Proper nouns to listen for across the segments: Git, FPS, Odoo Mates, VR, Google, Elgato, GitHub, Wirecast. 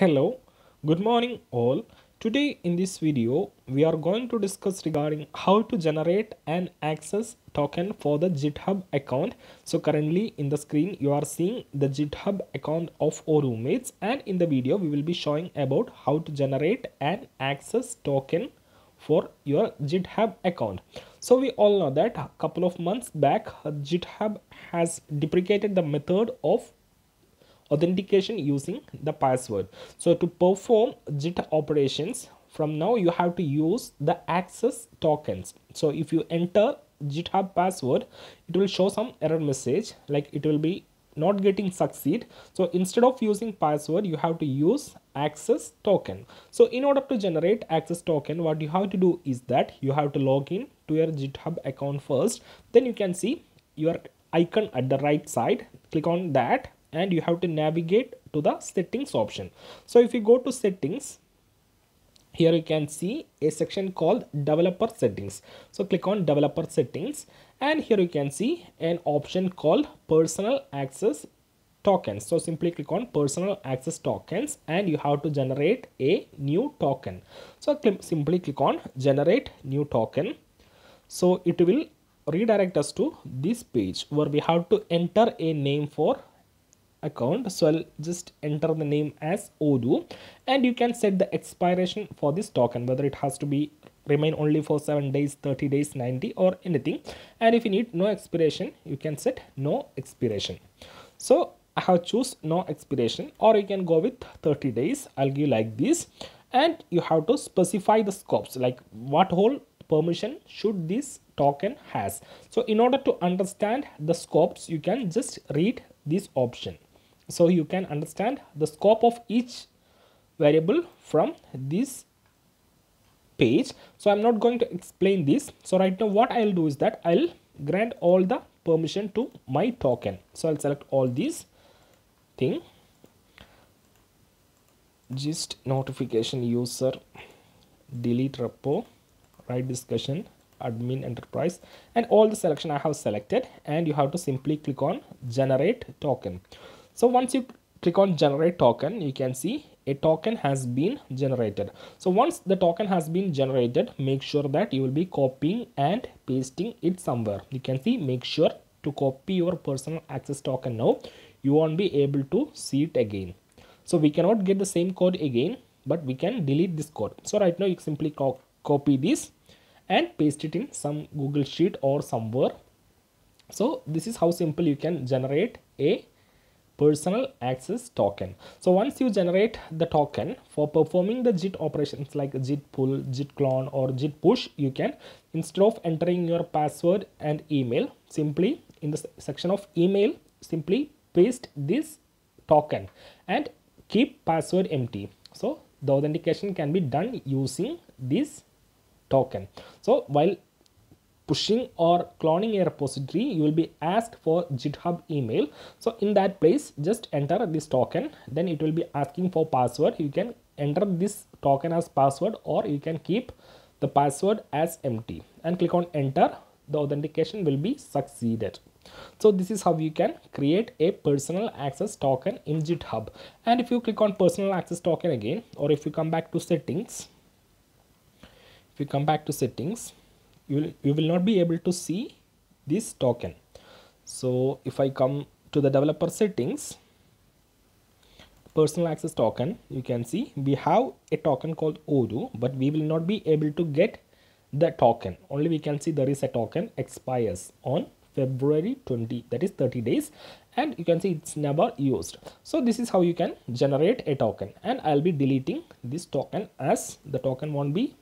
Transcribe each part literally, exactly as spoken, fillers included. Hello, good morning all. Today in this video we are going to discuss regarding how to generate an access token for the GitHub account. So currently in the screen you are seeing the GitHub account of Odoo Mates, and in the video we will be showing about how to generate an access token for your GitHub account. So we all know that a couple of months back GitHub has deprecated the method of authentication using the password. So to perform Git operations, from now you have to use the access tokens. So if you enter GitHub password, it will show some error message, like it will be not getting succeed. So instead of using password, you have to use access token. So in order to generate access token, what you have to do is that you have to log in to your GitHub account first. Then you can see your icon at the right side, click on that, and you have to navigate to the settings option. So if you go to settings, here you can see a section called developer settings. So click on developer settings, and here you can see an option called personal access tokens. So simply click on personal access tokens, and you have to generate a new token. So simply click on generate new token. So it will redirect us to this page where we have to enter a name for account. So I'll just enter the name as Odoo, and you can set the expiration for this token, whether it has to be remain only for seven days, thirty days, ninety, or anything. And if you need no expiration, you can set no expiration. So I have choose no expiration, or you can go with thirty days. I'll give like this, and you have to specify the scopes, like what whole permission should this token has. So in order to understand the scopes, you can just read this option, so you can understand the scope of each variable from this page. So I'm not going to explain this. So right now what I'll do is that I'll grant all the permission to my token. So I'll select all these thing, gist notification, user, delete repo, write discussion, admin enterprise, and all the selection I have selected. And you have to simply click on generate token. So once you click on generate token, you can see a token has been generated. So once the token has been generated, make sure that you will be copying and pasting it somewhere. You can see, make sure to copy your personal access token. Now you won't be able to see it again. So we cannot get the same code again, but we can delete this code. So right now you simply co copy this and paste it in some Google sheet or somewhere. So this is how simple you can generate a personal access token. So once you generate the token, for performing the Git operations like Git pull, Git clone, or Git push, you can, instead of entering your password and email, simply in the section of email, simply paste this token and keep password empty. So the authentication can be done using this token. So while pushing or cloning a repository, you will be asked for GitHub email. So in that place, just enter this token. Then it will be asking for password. You can enter this token as password, or you can keep the password as empty and click on enter. The authentication will be succeeded. So this is how you can create a personal access token in GitHub. And if you click on personal access token again, or if you come back to settings, you come back to settings, you will, you will not be able to see this token. So if I come to the developer settings, personal access token, you can see we have a token called Odoo, but we will not be able to get the token. Only we can see there is a token expires on February twentieth, that is thirty days, and you can see it's never used. So this is how you can generate a token, and I'll be deleting this token as the token won't be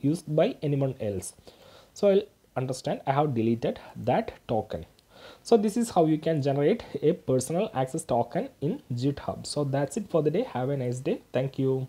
used by anyone else. So I'll understand I have deleted that token. So this is how you can generate a personal access token in GitHub. So that's it for the day. Have a nice day. Thank you.